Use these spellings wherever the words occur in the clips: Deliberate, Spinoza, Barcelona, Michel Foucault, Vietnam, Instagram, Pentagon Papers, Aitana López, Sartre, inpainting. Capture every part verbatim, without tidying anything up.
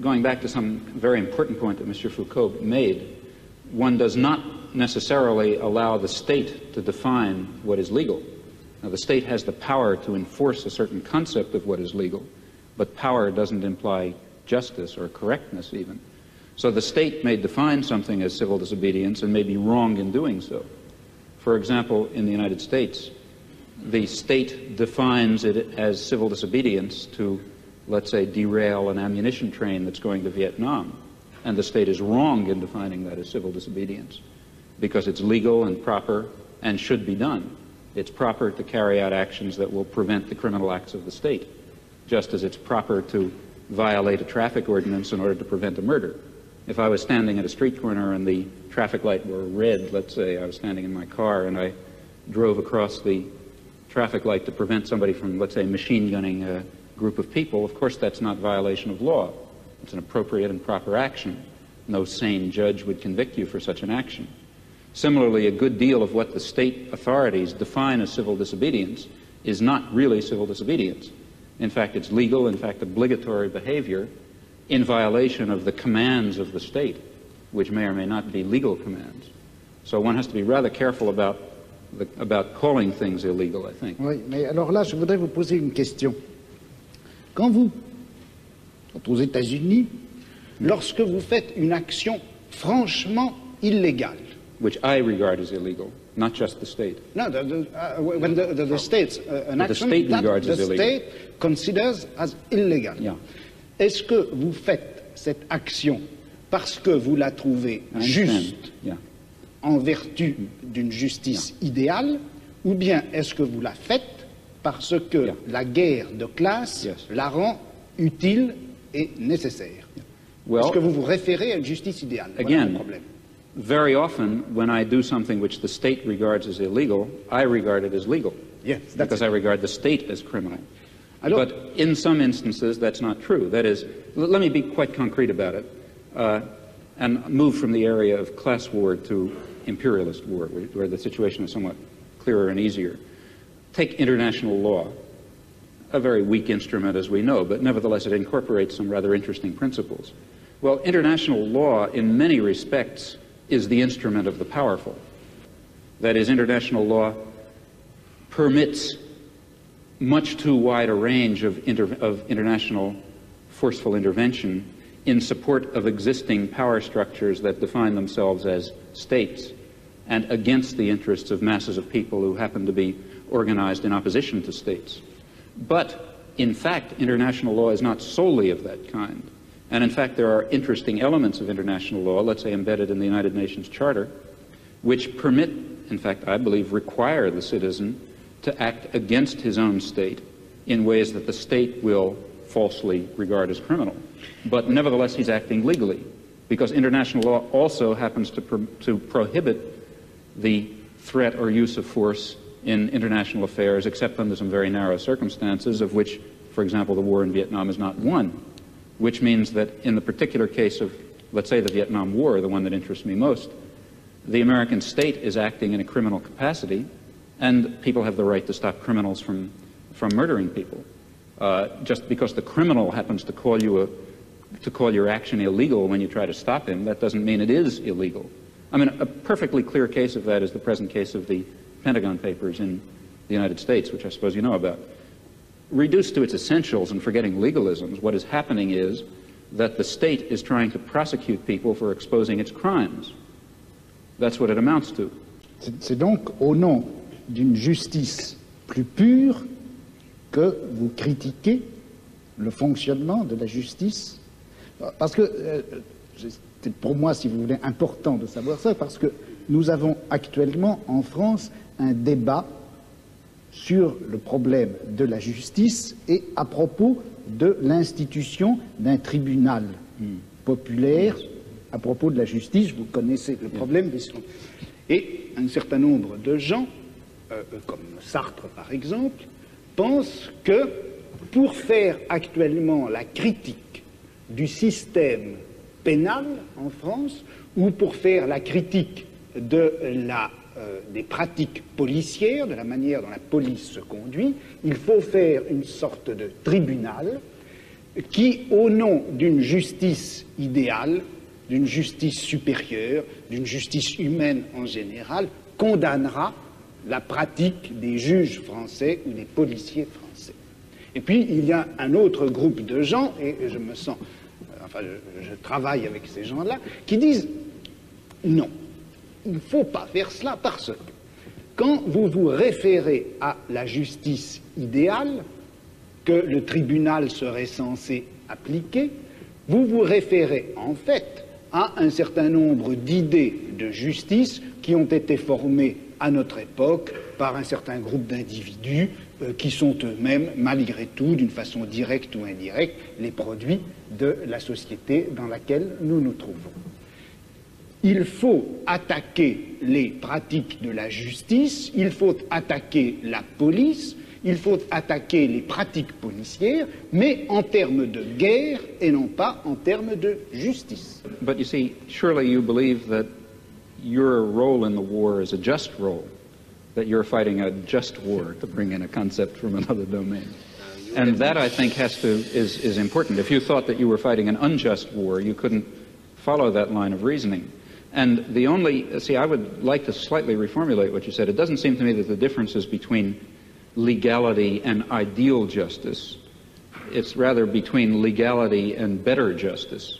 going back to some very important point that Mister Foucault made, one does not necessarily allow the state to define what is legal. Now, the state has the power to enforce a certain concept of what is legal, but power doesn't imply justice or correctness even. So the state may define something as civil disobedience and may be wrong in doing so. For example, in the United States, the state defines it as civil disobedience to, let's say, derail an ammunition train that's going to Vietnam, and the state is wrong in defining that as civil disobedience because it's legal and proper and should be done. It's proper to carry out actions that will prevent the criminal acts of the state, just as it's proper to violate a traffic ordinance in order to prevent a murder. If I was standing at a street corner and the traffic light were red, let's say I was standing in my car and I drove across the traffic light to prevent somebody from, let's say, machine gunning a group of people, of course that's not violation of law. It's an appropriate and proper action. No sane judge would convict you for such an action. Similarly, a good deal of what the state authorities define as civil disobedience is not really civil disobedience. In fact, it's legal, in fact, obligatory behavior in violation of the commands of the state, which may or may not be legal commands. So one has to be rather careful about, the, about calling things illegal, I think. Oui, mais alors là, je voudrais vous poser une question. Quand vous, aux États-Unis, lorsque vous faites une action franchement illégale, which I regard as illegal, not just the state. No, the, the, uh, when the, the, the state's uh, an action, the state regards as illegal. The state considers as illegal. Yeah. Est-ce que vous faites cette action parce que vous la trouvez juste, yeah, en vertu d'une justice, yeah, idéale, ou bien est-ce que vous la faites parce que, yeah, la guerre de classe, yes, la rend utile et nécessaire? Yeah. Well, est-ce que vous vous référez à une justice idéale? Again, voilà le problème. Very often, when I do something which the state regards as illegal, I regard it as legal, yes, that's because it. I regard the state as criminal. But in some instances, that's not true. That is, let me be quite concrete about it, uh, and move from the area of class war to imperialist war, where the situation is somewhat clearer and easier. Take international law, a very weak instrument, as we know, but nevertheless it incorporates some rather interesting principles. Well, international law, in many respects, is the instrument of the powerful. That is, international law permits much too wide a range of, inter of international forceful intervention in support of existing power structures that define themselves as states and against the interests of masses of people who happen to be organized in opposition to states. But, in fact, international law is not solely of that kind. And in fact, there are interesting elements of international law, let's say embedded in the United Nations Charter, which permit, in fact, I believe, require the citizen to act against his own state in ways that the state will falsely regard as criminal. But nevertheless, he's acting legally, because international law also happens to, pro to prohibit the threat or use of force in international affairs, except under some very narrow circumstances, of which, for example, the war in Vietnam is not one. Which means that in the particular case of, let's say, the Vietnam War, the one that interests me most, the American state is acting in a criminal capacity, and people have the right to stop criminals from, from murdering people. Uh, just because the criminal happens to call, you a, to call your action illegal when you try to stop him, that doesn't mean it is illegal. I mean, a perfectly clear case of that is the present case of the Pentagon Papers in the United States, which I suppose you know about. Reduced to its essentials and forgetting legalisms, what is happening is that the state is trying to prosecute people for exposing its crimes. That's what it amounts to. C'est donc au nom d'une justice plus pure que vous critiquez le fonctionnement de la justice. Parce que, euh, c'est pour moi, si vous voulez, important de savoir ça, parce que nous avons actuellement en France un débat sur le problème de la justice et à propos de l'institution d'un tribunal populaire à propos de la justice. Vous connaissez le problème des sons. Et un certain nombre de gens, euh, comme Sartre par exemple, pensent que pour faire actuellement la critique du système pénal en France ou pour faire la critique de la Euh, des pratiques policières, de la manière dont la police se conduit, il faut faire une sorte de tribunal qui, au nom d'une justice idéale, d'une justice supérieure, d'une justice humaine en général, condamnera la pratique des juges français ou des policiers français. Et puis, il y a un autre groupe de gens, et je me sens, enfin, je, je travaille avec ces gens-là, qui disent non, il ne faut pas faire cela parce que quand vous vous référez à la justice idéale, que le tribunal serait censé appliquer, vous vous référez en fait à un certain nombre d'idées de justice qui ont été formées à notre époque par un certain groupe d'individus euh, qui sont eux-mêmes, malgré tout, d'une façon directe ou indirecte, les produits de la société dans laquelle nous nous trouvons. Il faut attaquer les pratiques de la justice, il faut attaquer la police, il faut attaquer les pratiques policières, mais en termes de guerre et non pas en termes de justice. But you see, surely you believe that your role in the war is a just role, that you're fighting a just war, to bring in a concept from another domain. And that, I think, has to, is, is important. If you thought that you were fighting an unjust war, you couldn't follow that line of reasoning. And the only, see, I would like to slightly reformulate what you said. It doesn't seem to me that the difference is between legality and ideal justice. It's rather between legality and better justice.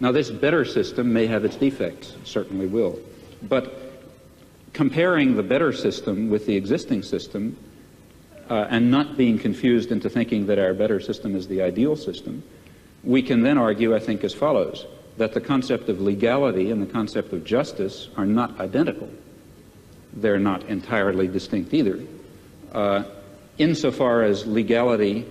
Now, this better system may have its defects, it certainly will, but comparing the better system with the existing system uh, and not being confused into thinking that our better system is the ideal system, we can then argue, I think, as follows, that the concept of legality and the concept of justice are not identical. They're not entirely distinct either. Uh, insofar as legality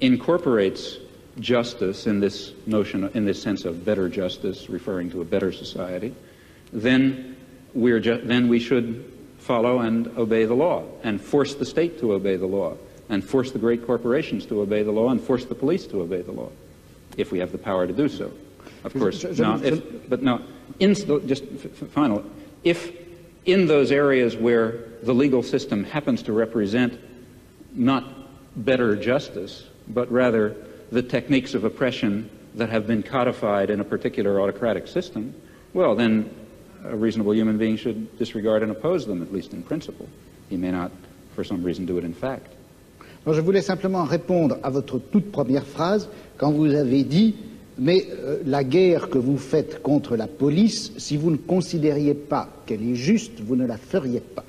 incorporates justice in this notion, in this sense of better justice, referring to a better society, then we're ju then we should follow and obey the law, and force the state to obey the law, and force the great corporations to obey the law, and force the police to obey the law, if we have the power to do so. Of course, now, if, but now, in, just f final, if in those areas where the legal system happens to represent not better justice, but rather the techniques of oppression that have been codified in a particular autocratic system, well, then a reasonable human being should disregard and oppose them, at least in principle. He may not, for some reason, do it in fact. Alors, je voulais simplement répondre à votre toute première phrase quand vous avez dit « Mais euh, la guerre que vous faites contre la police, si vous ne considériez pas qu'elle est juste, vous ne la feriez pas. »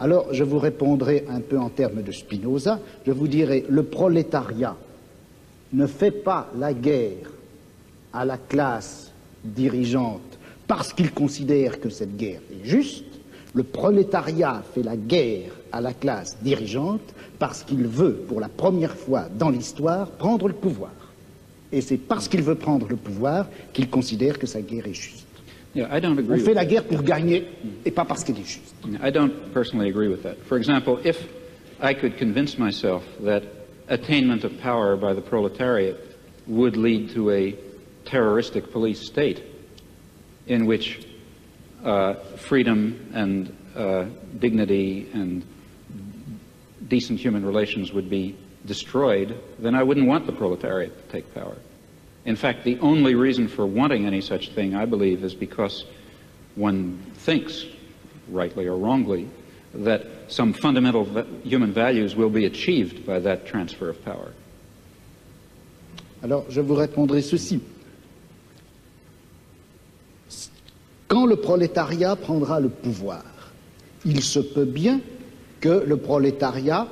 Alors, je vous répondrai un peu en termes de Spinoza, je vous dirai « Le prolétariat ne fait pas la guerre à la classe dirigeante parce qu'il considère que cette guerre est juste. Le prolétariat fait la guerre à la classe dirigeante parce qu'il veut, pour la première fois dans l'histoire, prendre le pouvoir. Et c'est parce qu'il veut prendre le pouvoir qu'il considère que sa guerre est juste. Yeah, I don't agree On fait la that. guerre pour gagner et pas parce qu'elle est juste. I don't personally agree with that. For example, if I could convince myself that attainment of power by the proletariat would lead to a terroristic police state in which uh, freedom and uh, dignity and decent human relations would be destroyed, then I wouldn't want the proletariat to take power. In fact, the only reason for wanting any such thing, I believe, is because one thinks, rightly or wrongly, that some fundamental human values will be achieved by that transfer of power. Alors, je vous répondrai ceci. Quand le prolétariat prendra le pouvoir, il se peut bien que le prolétariat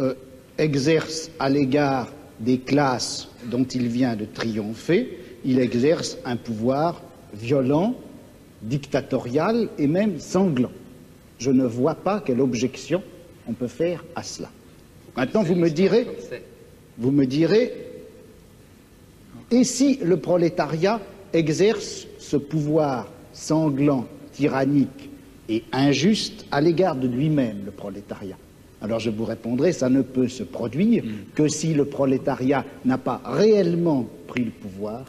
euh, exerce à l'égard des classes dont il vient de triompher, il exerce un pouvoir violent, dictatorial et même sanglant. Je ne vois pas quelle objection on peut faire à cela. Maintenant, vous me direz, vous me direz, et si le prolétariat exerce ce pouvoir sanglant, tyrannique et injuste à l'égard de lui-même, le prolétariat? Alors je vous répondrai, ça ne peut se produire que si le prolétariat n'a pas réellement pris le pouvoir,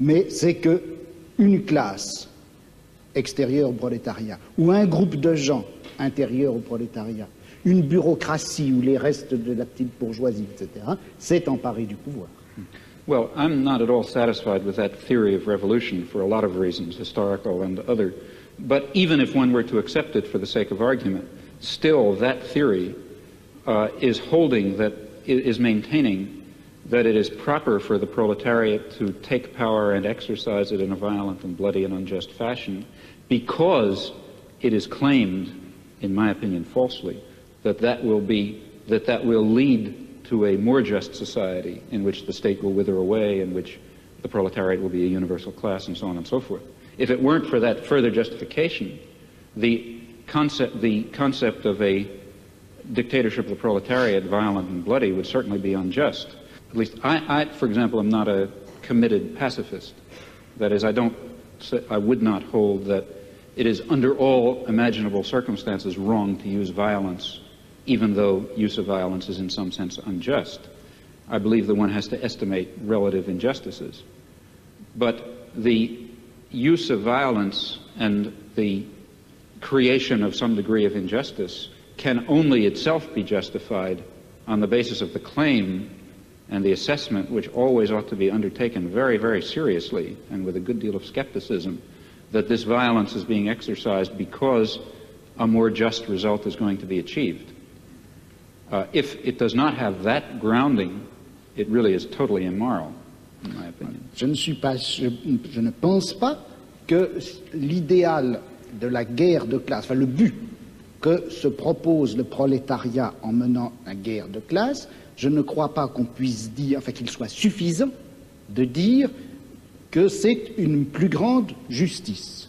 mais c'est qu'une classe extérieure au prolétariat, ou un groupe de gens intérieurs au prolétariat, une bureaucratie ou les restes de la petite bourgeoisie, et cetera, s'est emparé du pouvoir. Well, I'm not at all satisfied with that theory of revolution for a lot of reasons, historical and other. But even if one were to accept it for the sake of argument, still that theory uh, is holding that, is maintaining that it is proper for the proletariat to take power and exercise it in a violent and bloody and unjust fashion, because it is claimed, in my opinion falsely, that that will be, that that will lead to a more just society in which the state will wither away, in which the proletariat will be a universal class, and so on and so forth. If it weren't for that further justification, the concept, the concept of a dictatorship of the proletariat, violent and bloody, would certainly be unjust. At least I, I, for example, am not a committed pacifist. That is, I don't, I would not hold that it is under all imaginable circumstances wrong to use violence, even though use of violence is in some sense unjust. I believe that one has to estimate relative injustices. But the use of violence and the creation of some degree of injustice can only itself be justified on the basis of the claim and the assessment, which always ought to be undertaken very, very seriously and with a good deal of skepticism, that this violence is being exercised because a more just result is going to be achieved. Uh, if it does not have that grounding, it really is totally immoral, in my opinion. Je ne suis pas, je, je ne pense pas que l'idéal de la guerre de classe, enfin le but que se propose le prolétariat en menant la guerre de classe, je ne crois pas qu'on puisse dire, enfin qu'il soit suffisant de dire que c'est une plus grande justice.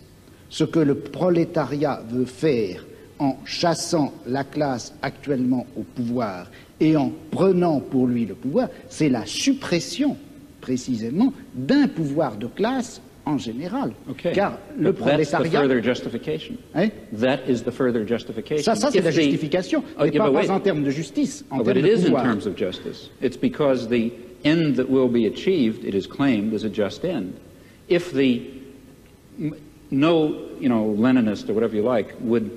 Ce que le prolétariat veut faire en chassant la classe actuellement au pouvoir et en prenant pour lui le pouvoir, c'est la suppression précisément d'un pouvoir de classe en général. Okay. Car le But prolétariat... That's the further justification. Hein? That is the further justification. Ça, ça c'est la justification, the... mais oh, pas, pas en termes de justice, en oh, termes but de it pouvoir. It is in terms of justice. It's because the end that will be achieved, it is claimed, is a just end. If the no, you know, Leninist or whatever you like would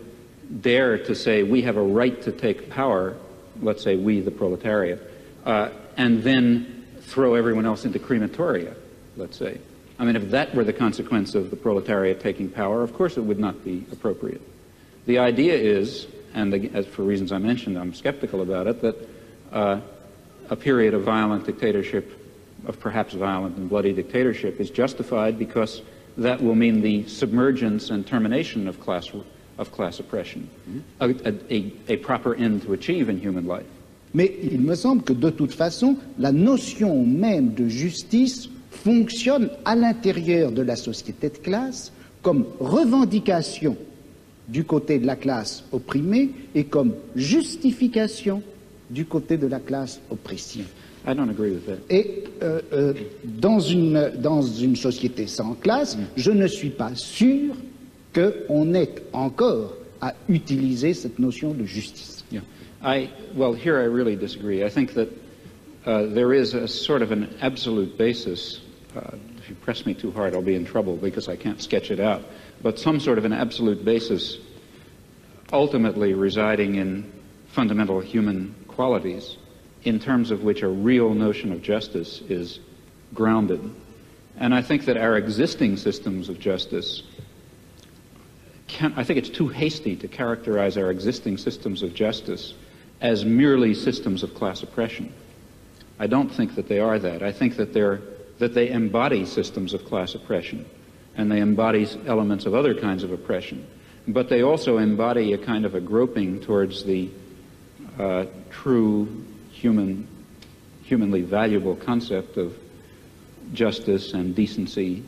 dare to say we have a right to take power, let's say we, the proletariat, uh, and then throw everyone else into crematoria, let's say. I mean, if that were the consequence of the proletariat taking power, of course it would not be appropriate. The idea is, and the, as for reasons I mentioned, I'm skeptical about it, that uh, a period of violent dictatorship, of perhaps violent and bloody dictatorship, is justified because that will mean the submergence and termination of class, of class oppression, mm-hmm. a, a, a proper end to achieve in human life. Mais il me semble que de toute façon, la notion même de justice fonctionne à l'intérieur de la société de classe comme revendication du côté de la classe opprimée et comme justification du côté de la classe oppressive. I don't agree with that. Et euh, euh, dans, une, dans une société sans classe, mm. je ne suis pas sûr qu'on ait encore à utiliser cette notion de justice. Yeah. I, well, here I really disagree. I think that uh, there is a sort of an absolute basis. Uh, if you press me too hard, I'll be in trouble because I can't sketch it out. But some sort of an absolute basis ultimately residing in fundamental human qualities in terms of which a real notion of justice is grounded. And I think that our existing systems of justice can, I think it's too hasty to characterize our existing systems of justice as merely systems of class oppression. I don't think that they are that. I think that they're, that they embody systems of class oppression, and they embody elements of other kinds of oppression. But they also embody a kind of a groping towards the uh, true human, humanly valuable concept of justice and decency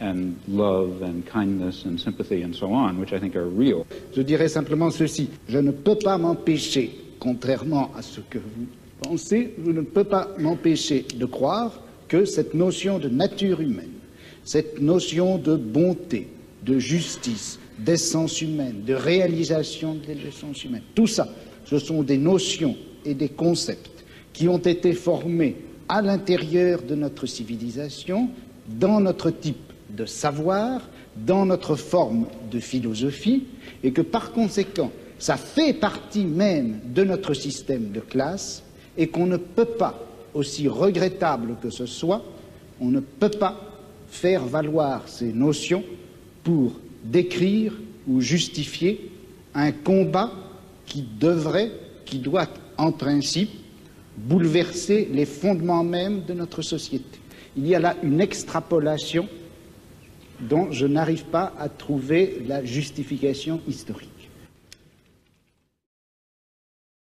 and love and kindness and sympathy and so on, which I think are real. Je dirais simplement ceci. Je ne peux pas m'empêcher, contrairement à ce que vous pensez, je ne peux pas m'empêcher de croire que cette notion de nature humaine, cette notion de bonté, de justice, d'essence humaine, de réalisation de l'essence humaine, tout ça, ce sont des notions et des concepts qui ont été formés à l'intérieur de notre civilisation, dans notre type de savoir, dans notre forme de philosophie, et que par conséquent, ça fait partie même de notre système de classe et qu'on ne peut pas aussi regrettable que ce soit, on ne peut pas faire valoir ces notions pour décrire ou justifier un combat qui devrait, qui doit en principe bouleverser les fondements mêmes de notre société. Il y a là une extrapolation dont je n'arrive pas à trouver la justification historique.